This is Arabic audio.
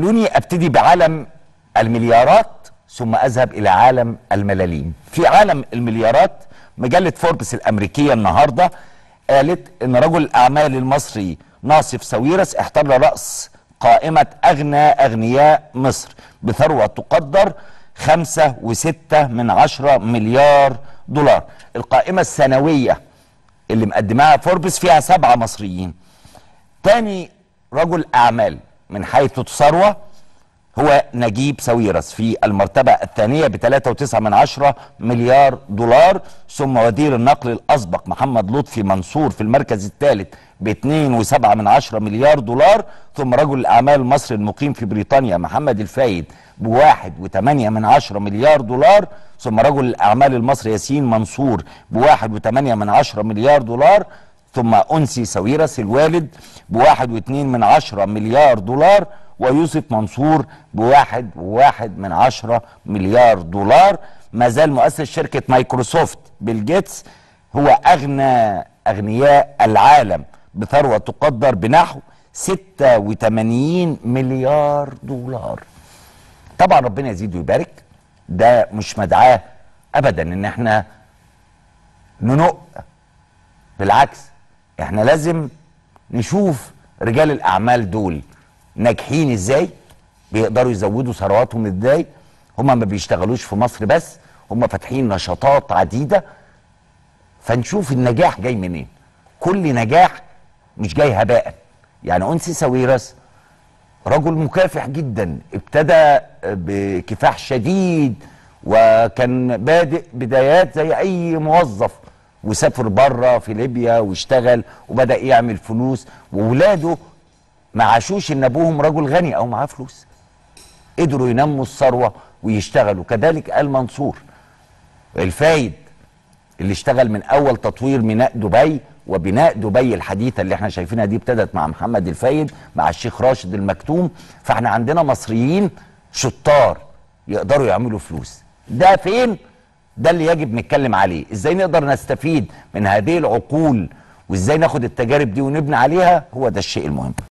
خلوني ابتدي بعالم المليارات ثم اذهب الى عالم الملاليم. في عالم المليارات مجله فوربس الامريكيه النهارده قالت ان رجل الاعمال المصري ناصف ساويرس احتل راس قائمه اغنياء مصر بثروه تقدر 5.6 مليار دولار. القائمه السنويه اللي مقدماها فوربس فيها 7 مصريين. تاني رجل اعمال من حيث الثروة هو نجيب ساويرس في المرتبة الثانية ب3.9 مليار دولار، ثم وزير النقل الأسبق محمد لطفي منصور في المركز الثالث ب2.7 مليار دولار، ثم رجل الأعمال المصري المقيم في بريطانيا محمد الفايد ب1.8 مليار دولار، ثم رجل الأعمال المصري ياسين منصور ب1.8 مليار دولار، ثم أنسي ساويرس الوالد ب1.2 مليار دولار، ويوسف منصور ب1.1 مليار دولار. ما زال مؤسس شركة مايكروسوفت بيل جيتس هو أغنياء العالم بثروة تقدر بنحو 86 مليار دولار. طبعا ربنا يزيد ويبارك، ده مش مدعاه أبدا إن احنا ننق، بالعكس احنا لازم نشوف رجال الاعمال دول ناجحين ازاي، بيقدروا يزودوا ثرواتهم ازاي. هما ما بيشتغلوش في مصر بس، هما فاتحين نشاطات عديده، فنشوف النجاح جاي منين. كل نجاح مش جاي هباء. يعني أنسي ساويرس رجل مكافح جدا، ابتدى بكفاح شديد وكان بادئ بدايات زي اي موظف، وسافر بره في ليبيا واشتغل وبدأ يعمل فلوس، وولاده ما عاشوش ان ابوهم رجل غني او معاه فلوس، قدروا ينموا الثروه ويشتغلوا. كذلك آل منصور الفايد اللي اشتغل من اول تطوير ميناء دبي، وبناء دبي الحديثه اللي احنا شايفينها دي ابتدت مع محمد الفايد مع الشيخ راشد المكتوم. فاحنا عندنا مصريين شطار يقدروا يعملوا فلوس. ده فين؟ ده اللي يجب نتكلم عليه، ازاي نقدر نستفيد من هذه العقول وازاي ناخد التجارب دي ونبني عليها، هو ده الشيء المهم.